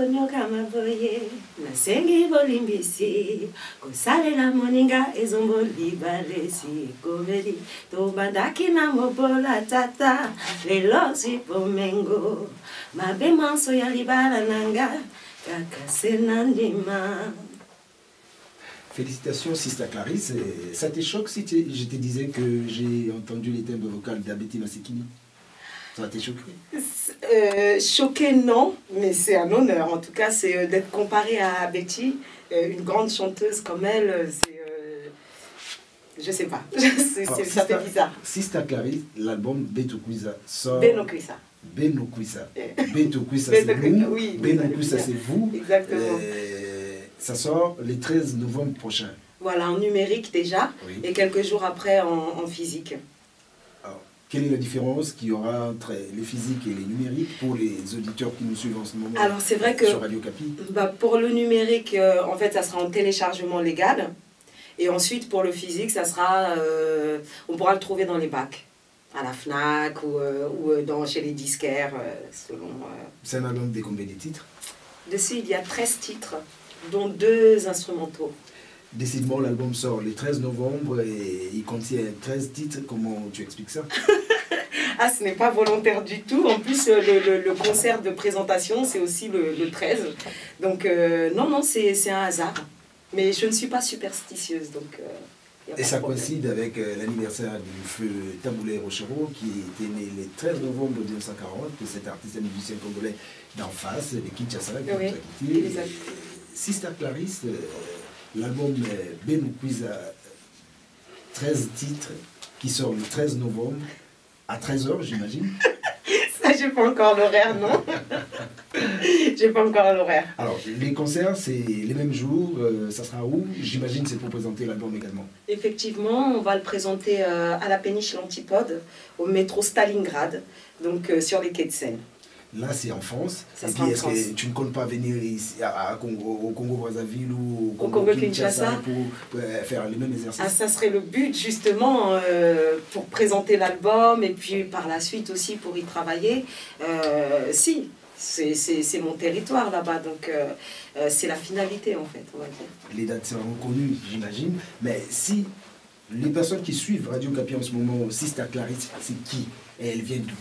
konyoka maboye nasengi bolimbisi kosalela moninga ezomboli baresi koveli tobandaki na mobola tata lelo sipomengo mabe manso ya libala nanga kaka senandima. Félicitations, Sista Clarisse. Et ça te choque si je te disais que j'ai entendu les timbres vocaux d'Abhichi Masekini? Ça t'est choqué? Choqué, non, mais c'est un honneur. En tout cas, c'est d'être comparé à Betty, une grande chanteuse comme elle, c'est... je sais pas, ça fait bizarre. Sista Clarisse, l'album Beno Kuisa sort... Beno Kuisa. Beno Kuisa. Beno Kuisa, c'est vous. Oui, Beno Kuisa, c'est vous. Exactement. Ça sort le 13 novembre prochain. Voilà, en numérique déjà, oui. Et quelques jours après en physique. Alors, quelle est la différence qu'il y aura entre le physique et les numériques pour les auditeurs qui nous suivent en ce moment? Alors, c'est vrai que sur Radio Okapi, pour le numérique, en fait, ça sera en téléchargement légal. Et ensuite, pour le physique, ça sera, on pourra le trouver dans les bacs, à la FNAC ou chez les disquaires, selon... C'est un album de combien de titres? Dessus, il y a 13 titres. Dont 2 instrumentaux. Décidément, l'album sort le 13 novembre et il contient 13 titres. Comment tu expliques ça? Ah, ce n'est pas volontaire du tout. En plus, le concert de présentation, c'est aussi le 13. Donc, non, c'est un hasard. Mais je ne suis pas superstitieuse, donc... Et ça coïncide avec l'anniversaire du feu Taboulet Rochereau qui était né le 13 novembre 1940, que cet artiste et musicien congolais d'en face, de Kinshasa, qui nous a quittés. Exactement. Sista Clarisse, l'album Beno Kuisa, 13 titres, qui sort le 13 novembre, à 13 h, j'imagine. Ça, j'ai pas encore l'horaire, non? J'ai pas encore l'horaire. Alors, les concerts, c'est les mêmes jours, ça sera où? J'imagine c'est pour présenter l'album également. Effectivement, on va le présenter à la péniche L'Antipode, au métro Stalingrad, donc sur les quais de Seine. Là, c'est en France. Et puis, est-ce que tu ne comptes pas venir ici, au Congo-Brazzaville ou au Congo-Kinshasa pour faire les mêmes exercices? Ah, ça serait le but, justement, pour présenter l'album et puis par la suite aussi pour y travailler. Si, c'est mon territoire là-bas, donc c'est la finalité, en fait, on va dire. Les dates seront connues, j'imagine, mais si... Les personnes qui suivent Radio Okapi en ce moment, Sista Clarisse, c'est qui? Et elle vient d'où?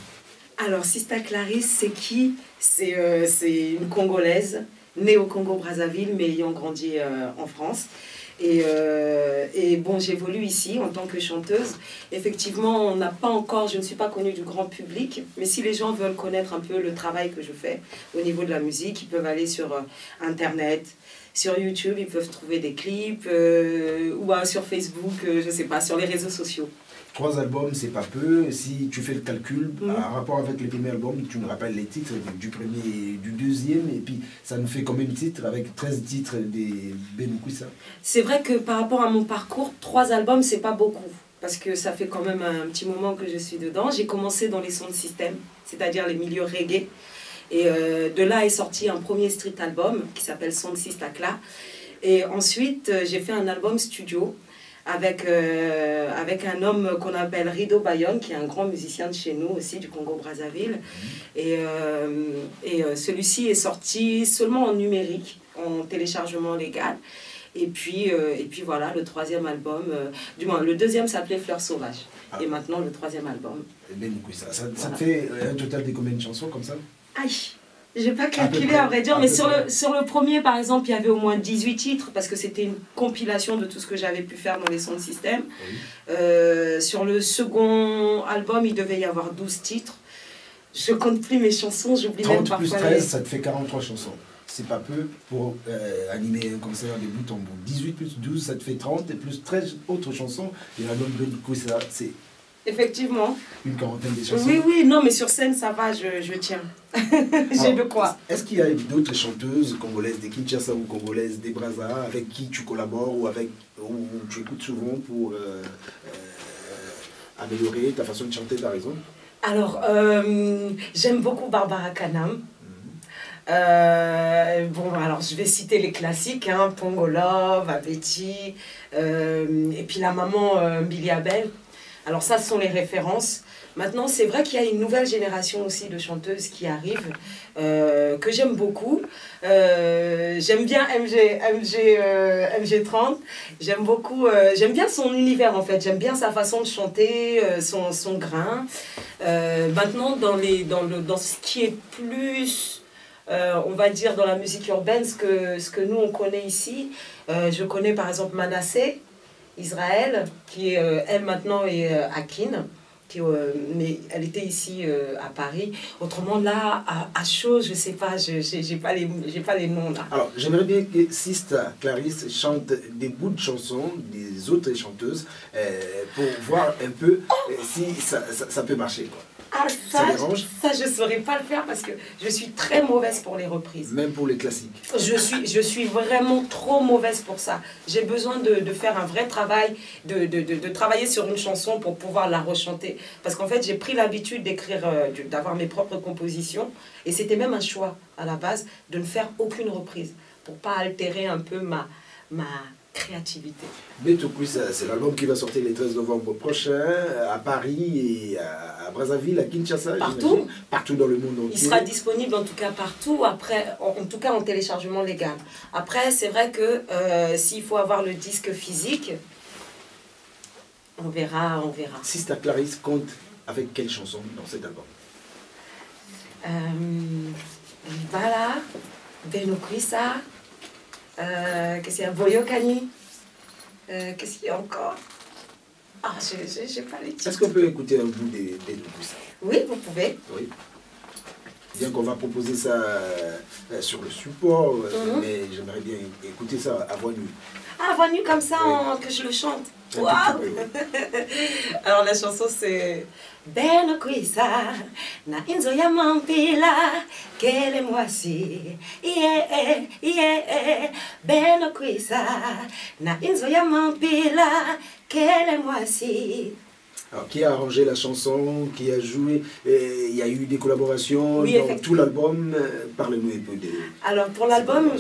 Alors, Sista Clarisse, c'est qui? C'est une Congolaise, née au Congo-Brazzaville, mais ayant grandi en France. Et bon, j'évolue ici en tant que chanteuse. Effectivement, on n'a pas encore, je ne suis pas connue du grand public, mais si les gens veulent connaître un peu le travail que je fais au niveau de la musique, ils peuvent aller sur Internet, sur YouTube, ils peuvent trouver des clips, ou sur Facebook, je ne sais pas, sur les réseaux sociaux. 3 albums, c'est pas peu. Si tu fais le calcul, en rapport avec les premiers albums, tu me rappelles les titres du premier et du deuxième, et puis ça nous fait quand même titre avec 13 titres des Beno Kuisa. C'est vrai que par rapport à mon parcours, 3 albums, c'est pas beaucoup, parce que ça fait quand même un petit moment que je suis dedans. J'ai commencé dans les sons de système, c'est-à-dire les milieux reggae, et de là est sorti un premier street album qui s'appelle Sonsiste à Kla, et ensuite j'ai fait un album studio avec un homme qu'on appelle Rido Bayonne, qui est un grand musicien de chez nous aussi, du Congo-Brazzaville. Et celui-ci est sorti seulement en numérique, en téléchargement légal. Et puis voilà, le 3e album, du moins le 2e s'appelait Fleurs Sauvages. Ah. Et maintenant le 3e album. Ben, du coup, ça fait un total de combien de chansons comme ça? Aïe! J'ai pas calculé à vrai dire, mais sur le premier par exemple, il y avait au moins 18 titres parce que c'était une compilation de tout ce que j'avais pu faire dans les sons de système. Oui. Sur le second album, il devait y avoir 12 titres. Je compte plus mes chansons, j'oublie même parfois. 30 plus 13, ça te fait 43 chansons. C'est pas peu pour animer un concert de bout en bout. 18 plus 12, ça te fait 30 et plus 13 autres chansons. Et l'album Beno Kuisa, c'est... Effectivement. Une quarantaine de chansons. Oui, non, mais sur scène, ça va, je tiens. J'ai de quoi. Est-ce qu'il y a d'autres chanteuses congolaises, des Kinshasa ou congolaises, des Brazza, avec qui tu collabores ou avec ou tu écoutes souvent pour améliorer ta façon de chanter, par exemple? Alors, j'aime beaucoup Barbara Kanam. Bon, alors je vais citer les classiques, hein, Pongo Love, Abhichi, et puis la maman Billy Abel. Alors ça, ce sont les références. Maintenant, c'est vrai qu'il y a une nouvelle génération aussi de chanteuses qui arrivent, que j'aime beaucoup. J'aime bien MG30, j'aime beaucoup, j'aime bien son univers en fait, j'aime bien sa façon de chanter, son grain. Maintenant, dans ce qui est plus... on va dire dans la musique urbaine, ce que nous on connaît ici. Je connais par exemple Manassé Israël, qui est, elle maintenant est à Kin, qui, mais elle était ici à Paris. Autrement là, à chaud, je sais pas, j'ai pas les noms là. Alors j'aimerais bien que Sista Clarisse chante des bouts de chansons des autres chanteuses pour voir un peu si ça peut marcher quoi. Ah, ça je ne saurais pas le faire parce que je suis très mauvaise pour les reprises. Même pour les classiques. Je suis vraiment trop mauvaise pour ça. J'ai besoin de faire un vrai travail, de travailler sur une chanson pour pouvoir la rechanter. Parce qu'en fait, j'ai pris l'habitude d'écrire, d'avoir mes propres compositions. Et c'était même un choix, à la base, de ne faire aucune reprise. Pour ne pas altérer un peu ma créativité. Beno Kuisa, c'est l'album qui va sortir le 13 novembre prochain à Paris et à Brazzaville, à Kinshasa, partout dans le monde entier. Il sera disponible en tout cas partout, après, en tout cas en téléchargement légal. Après, c'est vrai que s'il faut avoir le disque physique, on verra. Sista Clarisse compte avec quelle chanson dans cet album? Voilà, Beno Kuisa. Qu'est-ce qu'il y a? Boyokani. Qu'est-ce qu'il y a encore? Ah, je n'ai pas les titres. Est-ce qu'on peut écouter un bout des Beno Kuisa? Oui, vous pouvez. Oui. Bien qu'on va proposer ça sur le support, mais j'aimerais bien écouter ça à voix nue. Ah, à voix nue comme ça, oui. Que je le chante. Waouh! Alors la chanson c'est Beno Kuisa na inzo ya mampila kele mwasi yeah. Beno Kuisa na inzo ya mampila kele mwasi. Alors, qui a arrangé la chanson, qui a joué, il y a eu des collaborations, oui, dans tout l'album. Parlez-nous un peu des... Alors pour l'album,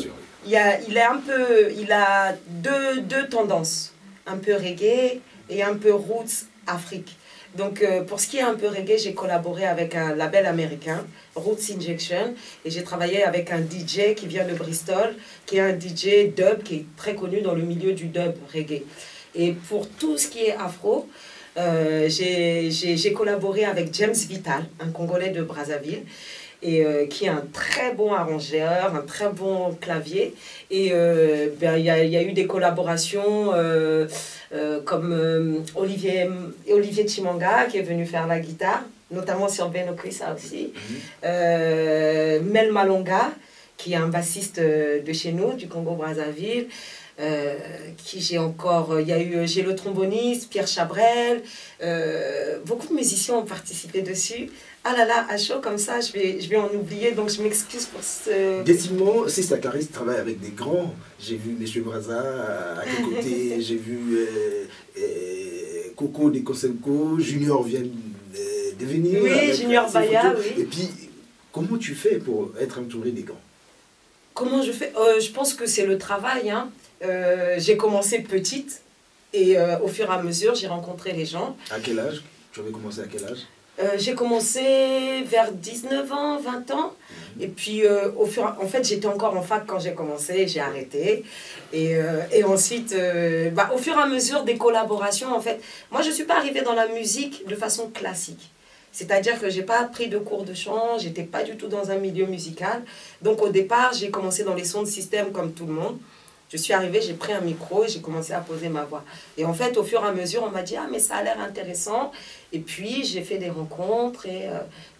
il a deux tendances, un peu reggae et un peu roots Afrique. Donc pour ce qui est un peu reggae, j'ai collaboré avec un label américain, Roots Injection, et j'ai travaillé avec un DJ qui vient de Bristol, qui est un DJ dub, qui est très connu dans le milieu du dub reggae. Et pour tout ce qui est afro, j'ai collaboré avec James Vital, un Congolais de Brazzaville, et qui est un très bon arrangeur, un très bon clavier. Et il y a eu des collaborations comme Olivier Chimanga, qui est venu faire la guitare, notamment sur Beno Kuisa aussi. Mel Malonga, qui est un bassiste de chez nous, du Congo-Brazzaville. J'ai le tromboniste Pierre Chabrel, beaucoup de musiciens ont participé dessus. Ah là là, à chaud comme ça, je vais en oublier, donc je m'excuse pour ce... Décidément, Sista Clarisse travaille avec des grands. J'ai vu Monsieur Braza à quel côté, j'ai vu Coco de Kosenko, Junior vient de venir. Oui, Junior Baya, oui. Et puis, comment tu fais pour être entouré des grands? Comment je fais? Je pense que c'est le travail, hein. J'ai commencé petite et au fur et à mesure j'ai rencontré les gens. À quel âge? Tu avais commencé à quel âge? J'ai commencé vers 19 ans, 20 ans. Et puis en fait j'étais encore en fac quand j'ai commencé, j'ai arrêté. Et ensuite, au fur et à mesure des collaborations en fait, moi je ne suis pas arrivée dans la musique de façon classique. C'est-à-dire que je n'ai pas pris de cours de chant, je n'étais pas du tout dans un milieu musical. Donc au départ j'ai commencé dans les sons de système comme tout le monde. Je suis arrivée, j'ai pris un micro et j'ai commencé à poser ma voix. Et en fait, au fur et à mesure, on m'a dit « Ah, mais ça a l'air intéressant ». Et puis, j'ai fait des rencontres et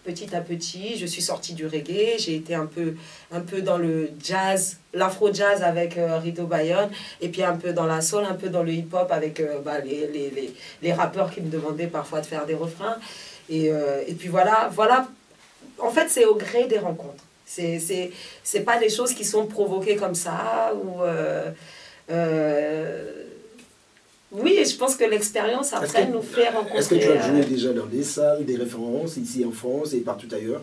petit à petit, je suis sortie du reggae. J'ai été un peu dans le jazz, l'afro-jazz avec Rido Bayonne. Et puis un peu dans la soul, un peu dans le hip-hop avec les rappeurs qui me demandaient parfois de faire des refrains. Et puis voilà. En fait, c'est au gré des rencontres. C'est pas des choses qui sont provoquées comme ça. Ou oui, je pense que l'expérience après nous fait rencontrer... Est-ce que tu as joué déjà dans des salles, des références, ici en France et partout ailleurs?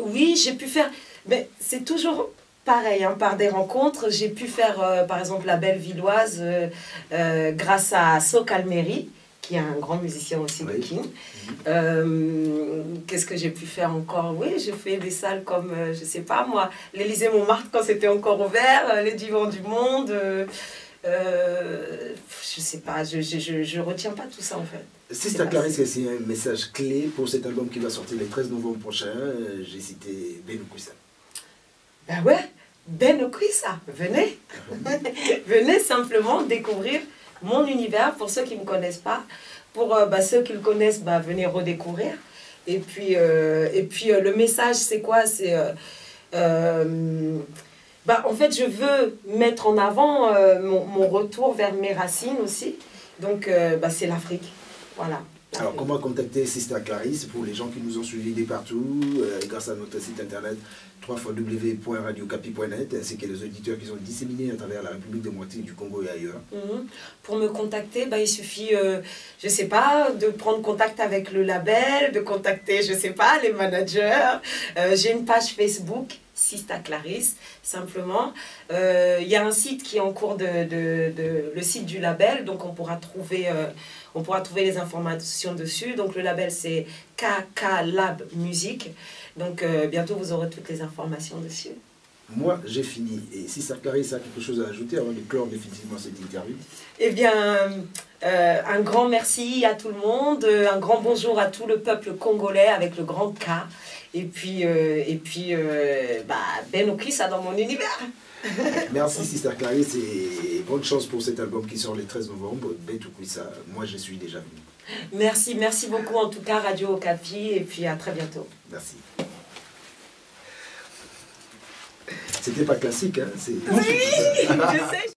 Oui, j'ai pu faire... Mais c'est toujours pareil, hein, par des rencontres. J'ai pu faire, par exemple, la Belle-Villoise grâce à SoCalmerie, qui est un grand musicien aussi de King. Qu'est-ce que j'ai pu faire encore? Oui, j'ai fait des salles comme, je sais pas moi, l'Élysée Montmartre quand c'était encore ouvert, les Divans du Monde. Je sais pas, je retiens pas tout ça en fait. Sista Clarisse, c'est un message clé pour cet album qui va sortir le 13 novembre prochain. J'ai cité Beno Kuisa. Ben ouais, Beno Kuisa, venez. Venez simplement découvrir mon univers, pour ceux qui ne me connaissent pas. Pour ceux qui le connaissent, venez redécouvrir. Et puis, le message, c'est quoi? C'est... en fait, je veux mettre en avant mon retour vers mes racines aussi. Donc, c'est l'Afrique. Voilà. Alors, comment contacter Sista Clarisse pour les gens qui nous ont suivis de partout, grâce à notre site internet www.radiocapi.net, ainsi que les auditeurs qui sont disséminés à travers la République démocratique du Congo et ailleurs. Pour me contacter, il suffit, je ne sais pas, de prendre contact avec le label, de contacter, je ne sais pas, les managers. J'ai une page Facebook, Sista Clarisse, simplement. Il y a un site qui est en cours le site du label, donc on pourra trouver... on pourra trouver les informations dessus. Donc, le label, c'est KK Lab Musique. Donc, bientôt, vous aurez toutes les informations dessus. Moi, j'ai fini. Et si Sista Clarisse a quelque chose à ajouter avant de clore définitivement cette interview? Eh bien, un grand merci à tout le monde. Un grand bonjour à tout le peuple congolais avec le grand K. Et puis, Beno Kuisa dans mon univers. Merci Sista Clarisse et bonne chance pour cet album qui sort le 13 novembre, Beno Kuisa. Moi je suis déjà venu. Merci, merci beaucoup en tout cas Radio Okapi et puis à très bientôt. Merci. C'était pas classique, hein? Oui, je sais.